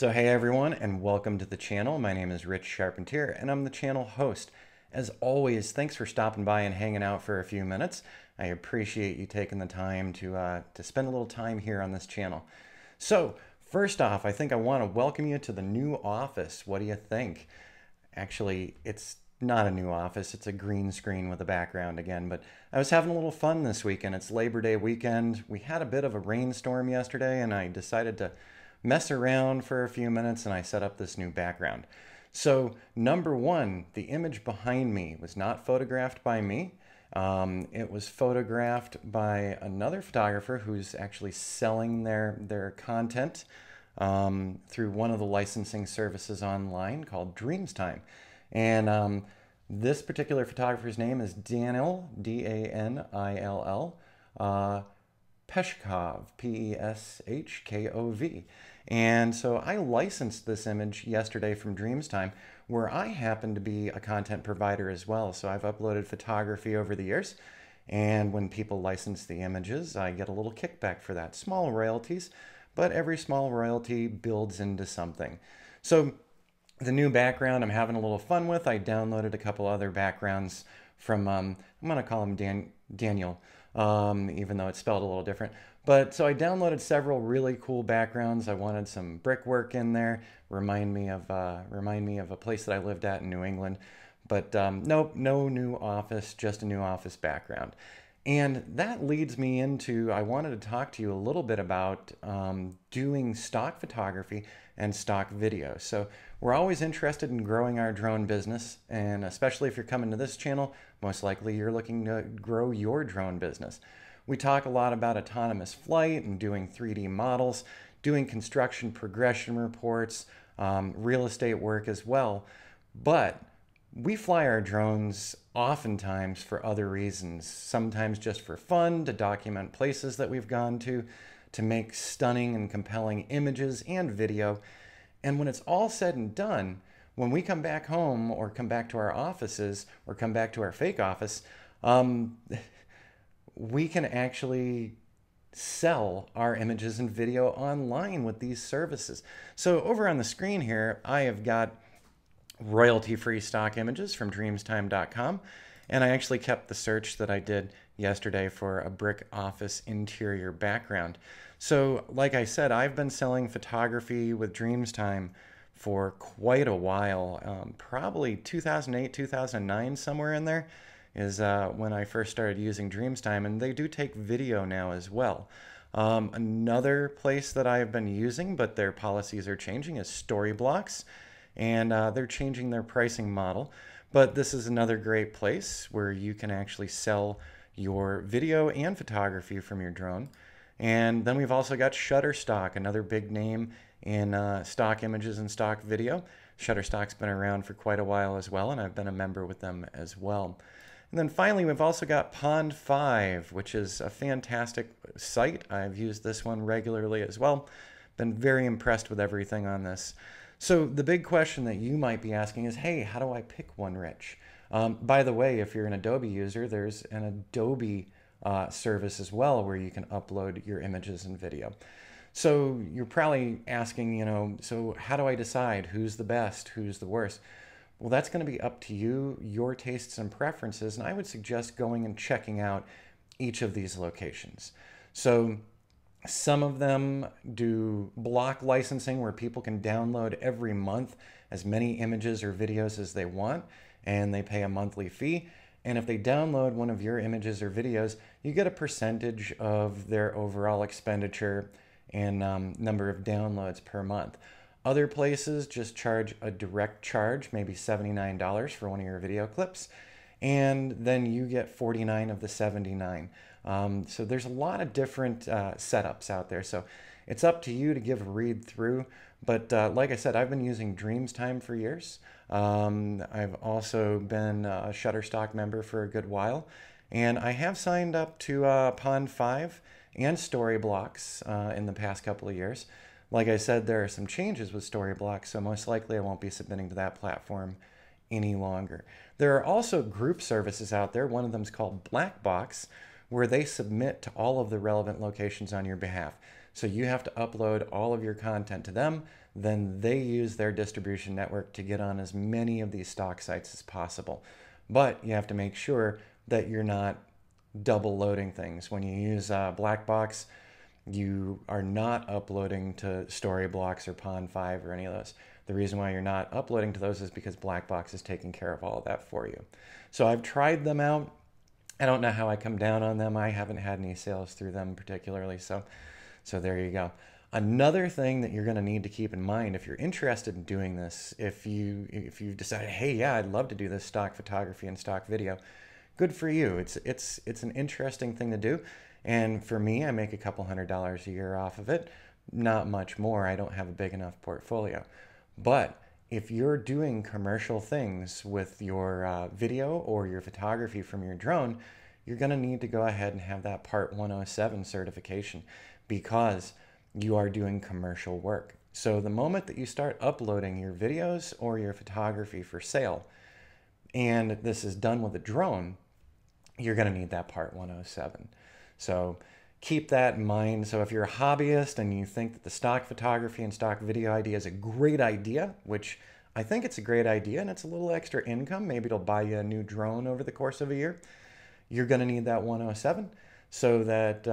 So hey everyone, and welcome to the channel. My name is Rich Charpentier and I'm the channel host. As always, thanks for stopping by and hanging out for a few minutes. I appreciate you taking the time to spend a little time here on this channel. So first off, I think I want to welcome you to the new office. What do you think? Actually, it's not a new office. It's a green screen with a background again, but I was having a little fun this weekend. It's Labor Day weekend. We had a bit of a rainstorm yesterday and I decided to mess around for a few minutes and I set up this new background. So number one, the image behind me was not photographed by me. It was photographed by another photographer who's actually selling their content through one of the licensing services online called Dreamstime. And this particular photographer's name is Daniel, D-A-N-I-L-L, Peshkov, P-E-S-H-K-O-V. And so I licensed this image yesterday from Dreamstime, where I happen to be a content provider as well. So I've uploaded photography over the years, and when people license the images, I get a little kickback for that. Small royalties, but every small royalty builds into something. So the new background I'm having a little fun with. I downloaded a couple other backgrounds from, I'm gonna call him Daniel. Even though it's spelled a little different. But so I downloaded several really cool backgrounds. I wanted some brickwork in there, remind me of a place that I lived at in New England. But nope, no new office, just a new office background. And that leads me into, I wanted to talk to you a little bit about doing stock photography and stock video. So we're always interested in growing our drone business, and especially if you're coming to this channel, most likely you're looking to grow your drone business. We talk a lot about autonomous flight and doing 3D models, doing construction progression reports, real estate work as well, but we fly our drones oftentimes for other reasons, sometimes just for fun, to document places that we've gone to make stunning and compelling images and video. And when it's all said and done, when we come back home or come back to our offices or come back to our fake office, we can actually sell our images and video online with these services. So over on the screen here, I have got royalty-free stock images from dreamstime.com, and I actually kept the search that I did yesterday for a brick office interior background. So like I said, I've been selling photography with Dreamstime for quite a while. Probably 2008, 2009, somewhere in there is when I first started using Dreamstime, and they do take video now as well. Another place that I've been using, but their policies are changing, is Storyblocks, and they're changing their pricing model. But this is another great place where you can actually sell your video and photography from your drone. And then we've also got Shutterstock, another big name in stock images and stock video. Shutterstock's been around for quite a while as well, and I've been a member with them as well. And then finally, we've also got Pond5, which is a fantastic site. I've used this one regularly as well. Been very impressed with everything on this. So the big question that you might be asking is, hey, how do I pick one, Rich? By the way, if you're an Adobe user, there's an Adobe service as well where you can upload your images and video. So you're probably asking, you know, so how do I decide who's the best, who's the worst? Well, that's going to be up to you, your tastes and preferences, and I would suggest going and checking out each of these locations. So some of them do block licensing where people can download every month as many images or videos as they want, and they pay a monthly fee. And if they download one of your images or videos, you get a percentage of their overall expenditure and number of downloads per month. Other places just charge a direct charge, maybe $79 for one of your video clips, and then you get 49 of the 79. So there's a lot of different setups out there. So it's up to you to give a read through. But like I said, I've been using Dreamstime for years. I've also been a Shutterstock member for a good while. And I have signed up to Pond5 and Storyblocks in the past couple of years. Like I said, there are some changes with Storyblocks, so most likely I won't be submitting to that platform any longer. There are also group services out there. One of them is called Blackbox, where they submit to all of the relevant locations on your behalf. So you have to upload all of your content to them. Then they use their distribution network to get on as many of these stock sites as possible. But you have to make sure that you're not double loading things. When you use Blackbox, you are not uploading to Storyblocks or Pond5 or any of those. The reason why you're not uploading to those is because Blackbox is taking care of all of that for you. So I've tried them out. I don't know how I come down on them. I haven't had any sales through them particularly, so there you go. Another thing that you're going to need to keep in mind if you're interested in doing this, if you've decided, hey, yeah, I'd love to do this stock photography and stock video, good for you. It's an interesting thing to do. And for me, I make a couple $100s a year off of it. Not much more. I don't have a big enough portfolio. But if you're doing commercial things with your video or your photography from your drone, you're going to need to go ahead and have that Part 107 certification, because you are doing commercial work. So the moment that you start uploading your videos or your photography for sale, and this is done with a drone, you're going to need that Part 107. So keep that in mind. So if you're a hobbyist and you think that the stock photography and stock video idea is a great idea, which I think it's a great idea, and it's a little extra income, maybe it'll buy you a new drone over the course of a year, you're going to need that 107 so that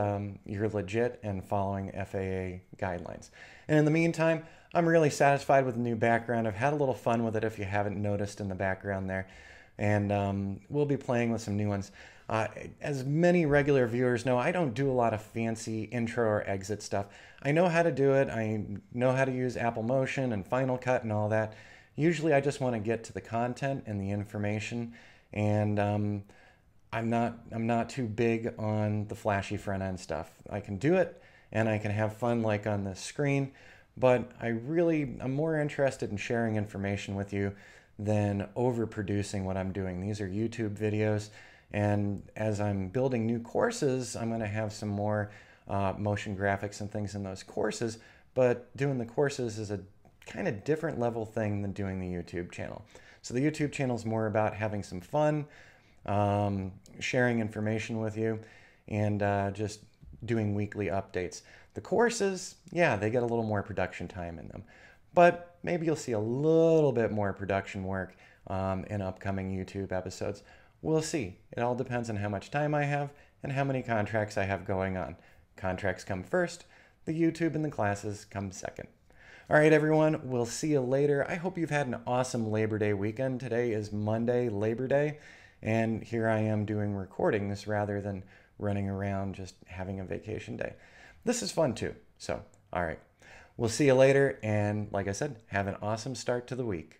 you're legit and following FAA guidelines. And in the meantime, I'm really satisfied with the new background. I've had a little fun with it if you haven't noticed in the background there. And we'll be playing with some new ones. As many regular viewers know, I don't do a lot of fancy intro or exit stuff. I know how to do it. I know how to use Apple Motion and Final Cut and all that. Usually I just want to get to the content and the information, and I'm not too big on the flashy front end stuff. I can do it and I can have fun like on this screen, but I'm more interested in sharing information with you than overproducing what I'm doing. These are YouTube videos, and as I'm building new courses, I'm going to have some more motion graphics and things in those courses, but doing the courses is a kind of different level thing than doing the YouTube channel. So the YouTube channel is more about having some fun, sharing information with you, and just doing weekly updates. The courses, yeah, they get a little more production time in them, but maybe you'll see a little bit more production work in upcoming YouTube episodes. We'll see. It all depends on how much time I have and how many contracts I have going on. Contracts come first, the YouTube and the classes come second. All right, everyone, we'll see you later. I hope you've had an awesome Labor Day weekend. Today is Monday, Labor Day, and here I am doing recordings rather than running around just having a vacation day. This is fun too. So, all right. We'll see you later, and like I said, have an awesome start to the week.